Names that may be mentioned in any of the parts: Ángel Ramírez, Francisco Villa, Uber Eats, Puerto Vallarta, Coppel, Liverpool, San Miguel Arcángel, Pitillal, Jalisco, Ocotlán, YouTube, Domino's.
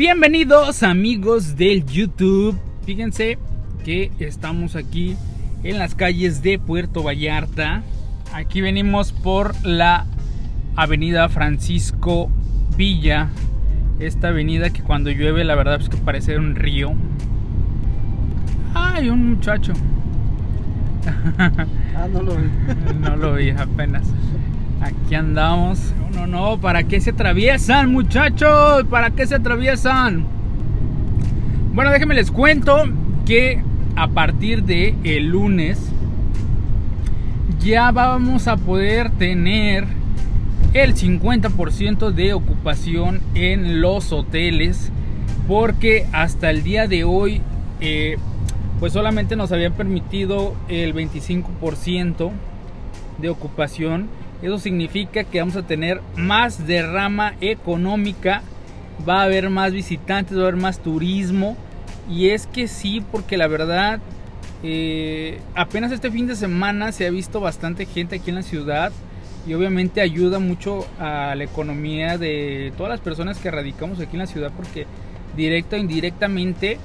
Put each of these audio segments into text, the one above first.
Bienvenidos amigos del YouTube. Fíjense que estamos aquí en las calles de Puerto Vallarta. Aquí venimos por la avenida Francisco Villa. Esta avenida que cuando llueve la verdad es que parece un río. ¡Ay, un muchacho! Ah, no lo vi. No lo vi apenas. Aquí andamos. No, ¿para qué se atraviesan, muchachos? ¿Para qué se atraviesan? Bueno, déjenme les cuento que a partir de el lunes ya vamos a poder tener el 50% de ocupación en los hoteles, porque hasta el día de hoy pues solamente nos habían permitido el 25% de ocupación. Eso significa que vamos a tener más derrama económica, va a haber más visitantes, va a haber más turismo. Y es que sí, porque la verdad, apenas este fin de semana se ha visto bastante gente aquí en la ciudad. Y obviamente ayuda mucho a la economía de todas las personas que radicamos aquí en la ciudad, porque directa o indirectamente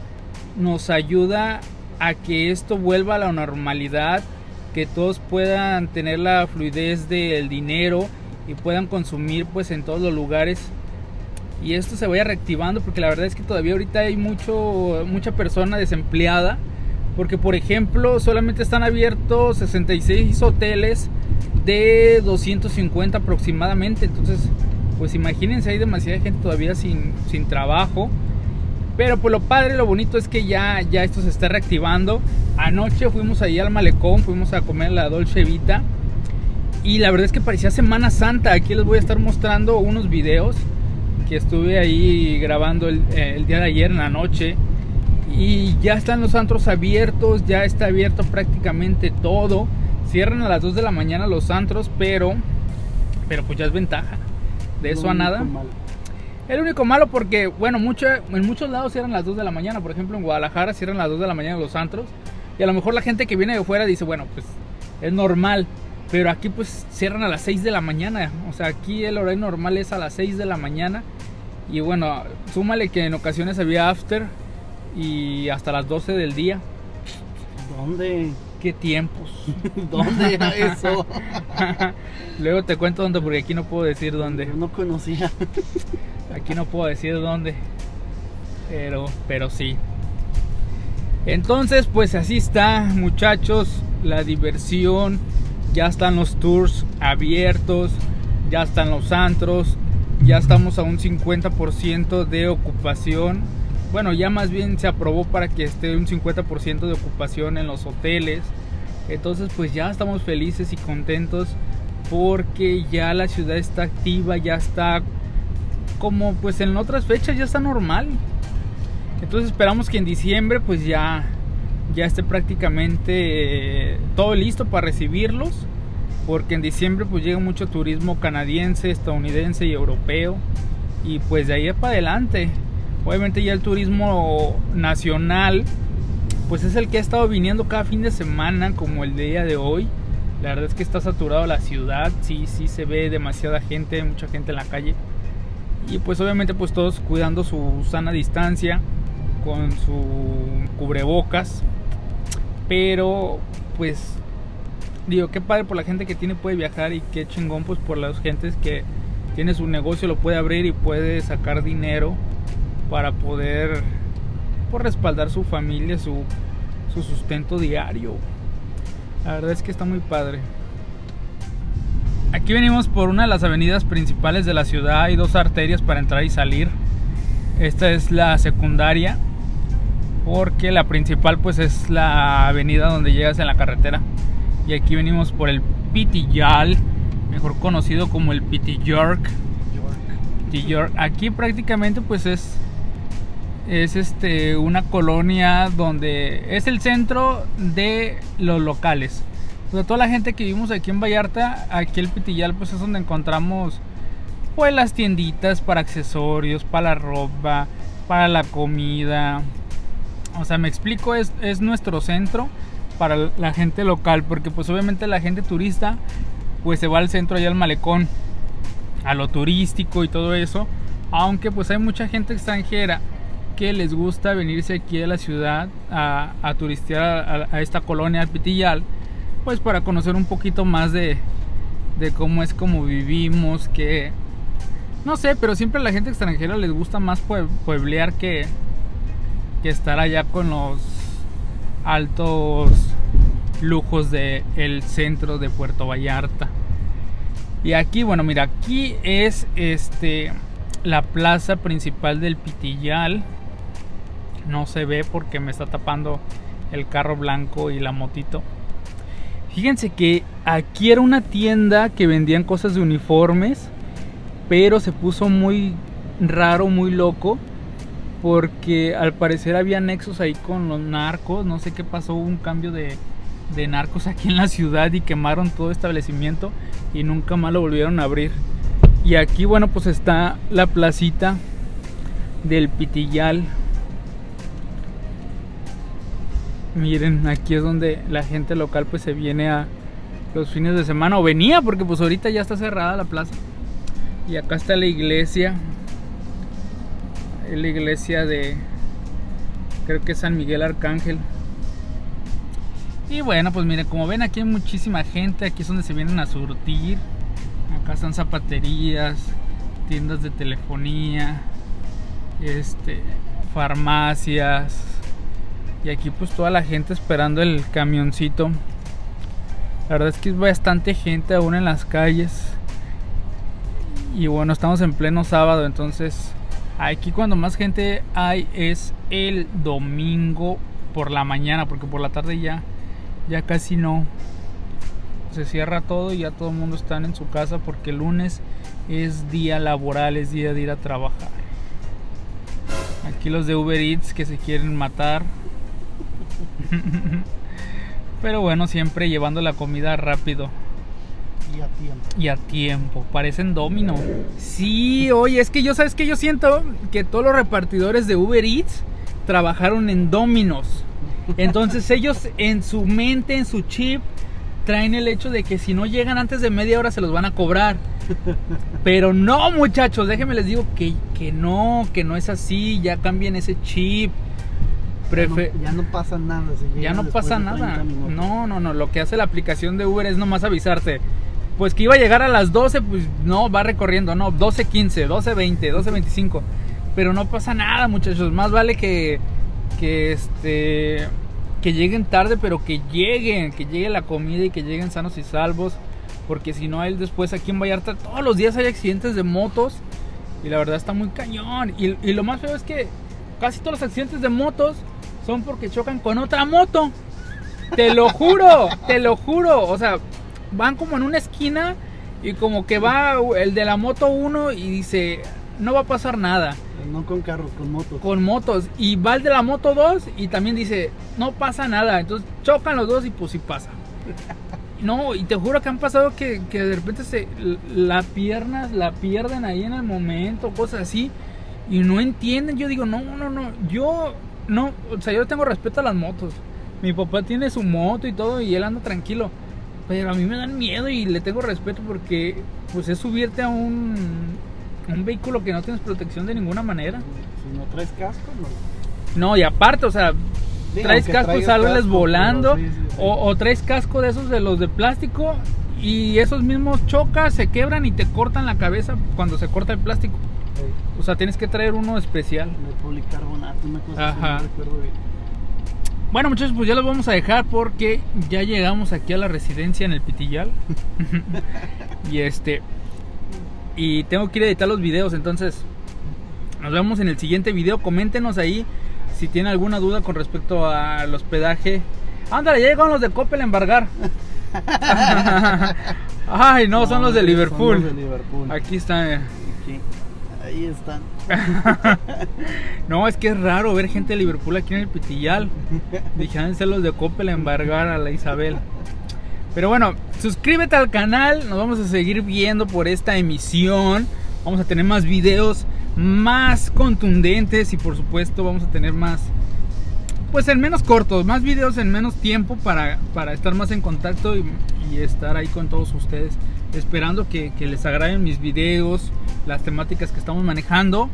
nos ayuda a que esto vuelva a la normalidad, que todos puedan tener la fluidez del dinero y puedan consumir pues en todos los lugares, y esto se vaya reactivando, porque la verdad es que todavía ahorita hay mucha persona desempleada, porque por ejemplo solamente están abiertos 66 hoteles de 250 aproximadamente. Entonces pues imagínense, hay demasiada gente todavía sin trabajo. Pero pues lo padre, lo bonito es que ya esto se está reactivando. Anoche fuimos ahí al malecón, fuimos a comer la Dolce Vita. Y la verdad es que parecía Semana Santa. Aquí les voy a estar mostrando unos videos que estuve ahí grabando el día de ayer en la noche. Y ya están los antros abiertos, ya está abierto prácticamente todo. Cierran a las 2 de la mañana los antros, pero pues ya es ventaja. De eso a nada. El único malo, porque, bueno, en muchos lados cierran las 2 de la mañana. Por ejemplo, en Guadalajara cierran las 2 de la mañana los antros. Y a lo mejor la gente que viene de fuera dice, bueno, pues es normal. Pero aquí pues cierran a las 6 de la mañana. O sea, aquí el horario normal es a las 6 de la mañana. Y bueno, súmale que en ocasiones había after y hasta las 12 del día. ¿Dónde? ¿Qué tiempos? ¿Dónde era eso? Luego te cuento dónde, porque aquí no puedo decir dónde. Yo no conocía. Aquí no puedo decir dónde, pero sí. Entonces pues así está, muchachos, la diversión. Ya están los tours abiertos, ya están los antros, ya estamos a un 50% de ocupación. Bueno, ya más bien se aprobó para que esté un 50% de ocupación en los hoteles. Entonces pues ya estamos felices y contentos, porque ya la ciudad está activa, ya está como pues en otras fechas, ya está normal. Entonces esperamos que en diciembre pues ya esté prácticamente todo listo para recibirlos, porque en diciembre pues llega mucho turismo canadiense, estadounidense y europeo, y pues de ahí para adelante. Obviamente ya el turismo nacional pues es el que ha estado viniendo cada fin de semana, como el día de hoy. La verdad es que está saturado la ciudad, sí se ve demasiada gente, mucha gente en la calle. Y pues obviamente pues todos cuidando su sana distancia con su cubrebocas. Pero pues digo, qué padre por la gente que puede viajar, y qué chingón pues por las gentes que tiene su negocio, lo puede abrir y puede sacar dinero para poder respaldar su familia, su sustento diario. La verdad es que está muy padre. Aquí venimos por una de las avenidas principales de la ciudad. Hay dos arterias para entrar y salir. Esta es la secundaria, porque la principal pues es la avenida donde llegas en la carretera. Y aquí venimos por el Pitillal, mejor conocido como el Pitillal. Aquí prácticamente pues es una colonia donde es el centro de los locales. O sea, toda la gente que vivimos aquí en Vallarta, aquí el Pitillal pues es donde encontramos pues las tienditas para accesorios, para la ropa, para la comida. O sea, me explico, es nuestro centro para la gente local, porque pues obviamente la gente turista pues se va al centro, allá al malecón, a lo turístico y todo eso. aunque pues hay mucha gente extranjera que les gusta venirse aquí a la ciudad a turistear a esta colonia del Pitillal, pues para conocer un poquito más de cómo es como vivimos, que no sé, pero siempre a la gente extranjera les gusta más pueblear que estar allá con los altos lujos del centro de Puerto Vallarta. Y aquí, bueno, mira, aquí es la plaza principal del Pitillal. No se ve porque me está tapando el carro blanco y la motito. Fíjense que aquí era una tienda que vendían cosas de uniformes, pero se puso muy raro, muy loco, porque al parecer había nexos ahí con los narcos. No sé qué pasó, hubo un cambio de narcos aquí en la ciudad y quemaron todo el establecimiento y nunca más lo volvieron a abrir. Y aquí, bueno, pues está la placita del Pitillal. Miren, aquí es donde la gente local pues se viene a los fines de semana, o venía, porque pues ahorita ya está cerrada la plaza. Y acá está la iglesia, es la iglesia de, creo que es San Miguel Arcángel. Y bueno, pues miren, como ven, aquí hay muchísima gente. Aquí es donde se vienen a surtir. Acá están zapaterías, tiendas de telefonía, farmacias. Y aquí pues toda la gente esperando el camioncito. La verdad es que es bastante gente aún en las calles. Y bueno, estamos en pleno sábado, entonces aquí cuando más gente hay es el domingo por la mañana, porque por la tarde ya casi no, se cierra todo y ya todo el mundo está en su casa, porque el lunes es día laboral, es día de ir a trabajar. Aquí los de Uber Eats que se quieren matar, pero bueno, siempre llevando la comida rápido y a tiempo. Parecen Domino's. Sí, oye, es que yo, ¿sabes qué? Yo siento que todos los repartidores de Uber Eats trabajaron en Domino's. Entonces ellos en su mente, en su chip, traen el hecho de que si no llegan antes de media hora se los van a cobrar. Pero no, muchachos, déjenme les digo que no es así. Ya cambien ese chip. Ya no pasa nada. Ya no pasa nada. No. Lo que hace la aplicación de Uber es nomás avisarte. Pues que iba a llegar a las 12, pues no, va recorriendo, no, 12:15, 12:20, 12:25. Pero no pasa nada, muchachos. Más vale que lleguen tarde, pero que llegue la comida y que lleguen sanos y salvos, porque si no, él después aquí en Vallarta todos los días hay accidentes de motos y la verdad está muy cañón. Y lo más feo es que casi todos los accidentes de motos son porque chocan con otra moto. Te lo juro, te lo juro. O sea, van como en una esquina y como que va el de la moto uno y dice, no va a pasar nada. No con carros, con motos. Con motos. Y va el de la moto 2 y también dice, no pasa nada. Entonces chocan los dos y pues sí pasa. No, y te juro que han pasado que de repente la pierden ahí en el momento, cosas así. Y no entienden. Yo digo, no. Yo no, o sea, yo tengo respeto a las motos. Mi papá tiene su moto y todo y él anda tranquilo. Pero a mí me dan miedo y le tengo respeto, porque pues es subirte a un vehículo que no tienes protección de ninguna manera. Si no traes casco, no, y aparte, o sea, traes casco y sales volando, pero sí. O traes casco de esos de los de plástico y esos mismos chocas, se quebran y te cortan la cabeza cuando se corta el plástico. Sí. O sea, tienes que traer uno especial. De policarbonato, una cosa. Ajá. Así, no recuerdo bien. Bueno, muchachos, pues ya los vamos a dejar porque ya llegamos aquí a la residencia en el Pitillal. Y y tengo que ir a editar los videos, entonces nos vemos en el siguiente video. Coméntenos ahí si tienen alguna duda con respecto al hospedaje. Ándale, ya llegaron los de Coppel a embargar. Ay, no, son los de Liverpool. Aquí están. Aquí. Ahí están. No, es que es raro ver gente de Liverpool aquí en el Pitillal. Dijeronse los de Coppel a embargar a la Isabel. Pero bueno, suscríbete al canal, nos vamos a seguir viendo por esta emisión. Vamos a tener más videos más contundentes y por supuesto vamos a tener más, pues en menos cortos, más videos en menos tiempo para estar más en contacto y estar ahí con todos ustedes. esperando que les agraden mis videos, las temáticas que estamos manejando.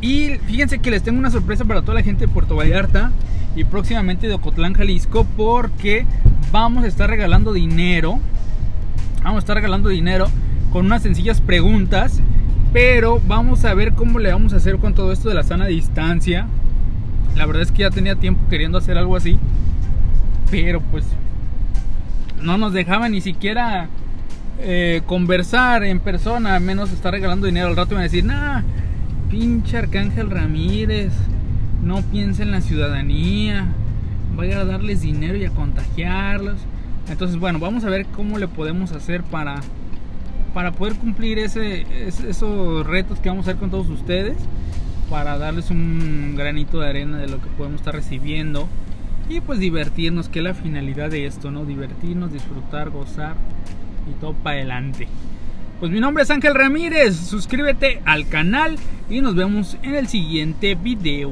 Y fíjense que les tengo una sorpresa para toda la gente de Puerto Vallarta y próximamente de Ocotlán, Jalisco, porque vamos a estar regalando dinero. Vamos a estar regalando dinero con unas sencillas preguntas, pero vamos a ver cómo le vamos a hacer con todo esto de la sana distancia. La verdad es que ya tenía tiempo queriendo hacer algo así, pero pues no nos dejaba ni siquiera conversar en persona, menos estar regalando dinero. Al rato van a decir, nah, pinche Ángel Ramírez, no piensa en la ciudadanía, vaya a darles dinero y a contagiarlos. Entonces bueno, vamos a ver cómo le podemos hacer para poder cumplir esos retos que vamos a hacer con todos ustedes, para darles un granito de arena de lo que podemos estar recibiendo y pues divertirnos, que es la finalidad de esto, ¿no? Divertirnos, disfrutar, gozar y todo para adelante. Pues mi nombre es Ángel Ramírez, suscríbete al canal y nos vemos en el siguiente video.